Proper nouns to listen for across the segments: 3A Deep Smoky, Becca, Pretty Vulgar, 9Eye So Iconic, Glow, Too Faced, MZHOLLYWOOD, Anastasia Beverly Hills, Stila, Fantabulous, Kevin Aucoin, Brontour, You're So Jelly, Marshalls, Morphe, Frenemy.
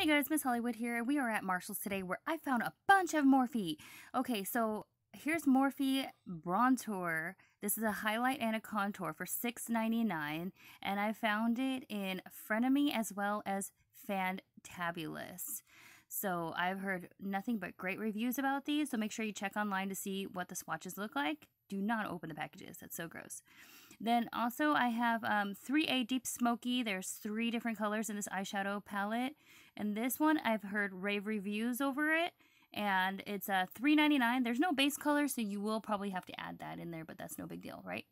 Hey guys, Miss Hollywood here, and we are at Marshalls today where I found a bunch of Morphe. Okay, so here's Morphe Brontour. This is a highlight and a contour for $6.99, and I found it in Frenemy as well as Fantabulous. So I've heard nothing but great reviews about these, so make sure you check online to see what the swatches look like. Do not open the packages. That's so gross. Then also I have 3A Deep Smoky. There's three different colors in this eyeshadow palette. And this one, I've heard rave reviews over it. And it's $3.99. There's no base color, so you will probably have to add that in there, but that's no big deal, right?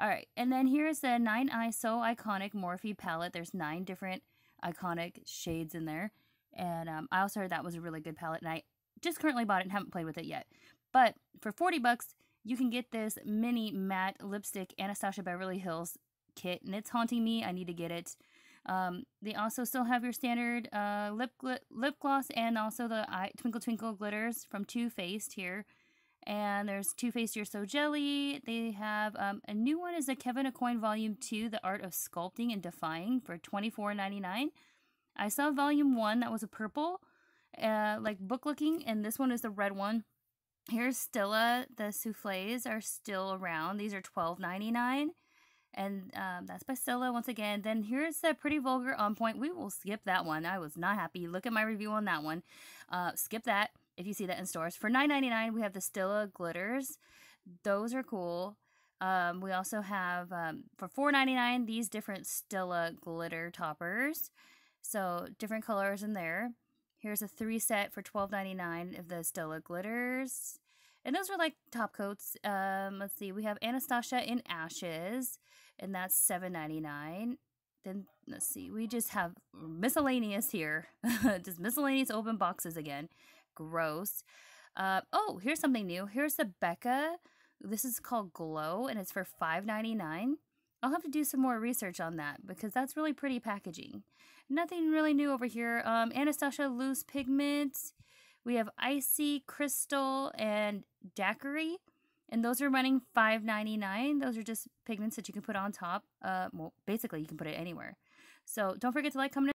All right. And then here's the 9Eye So Iconic Morphe palette. There's 9 different iconic shades in there. And I also heard that was a really good palette. And I just currently bought it and haven't played with it yet. But for 40 bucks, you can get this mini matte lipstick Anastasia Beverly Hills kit, and it's haunting me. I need to get it. They also still have your standard lip gloss and also the Twinkle Twinkle glitters from Too Faced here. And there's Too Faced, You're So Jelly. They have a new one is a Kevin Aucoin Volume 2, The Art of Sculpting and Defying for $24.99. I saw Volume 1 that was a purple, like book looking, and this one is the red one. Here's Stila. The souffles are still around. These are $12.99, and that's by Stila once again. Then here's the Pretty Vulgar On Point. We will skip that one. I was not happy. Look at my review on that one. Skip that if you see that in stores. For $9.99, we have the Stila glitters. Those are cool. We also have, for $4.99, these different Stila glitter toppers. So different colors in there. Here's a 3 set for $12.99 of the Stila glitters. And those are like top coats. Let's see. We have Anastasia in Ashes, and that's $7.99. Then, let's see. We just have miscellaneous here. Just miscellaneous open boxes again. Gross. Oh, here's something new. Here's the Becca. This is called Glow, and it's for $5.99. I'll have to do some more research on that because that's really pretty packaging. Nothing really new over here. Anastasia Loose Pigment. We have Icy, Crystal, and Daiquiri. And those are running $5.99. Those are just pigments that you can put on top. Well, basically you can put it anywhere. So don't forget to like, comment,